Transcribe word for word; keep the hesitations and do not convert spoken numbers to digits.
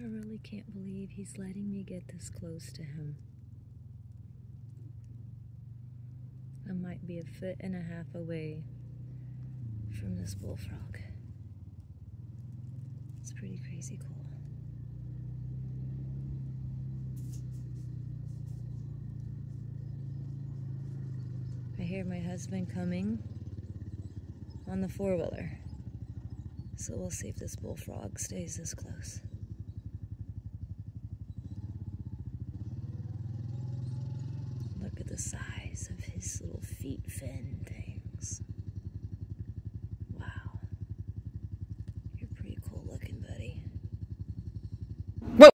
I really can't believe he's letting me get this close to him. I might be a foot and a half away from this bullfrog. It's pretty crazy cool. I hear my husband coming on the four-wheeler. So we'll see if this bullfrog stays this close. Look at the size of his little feet fin things.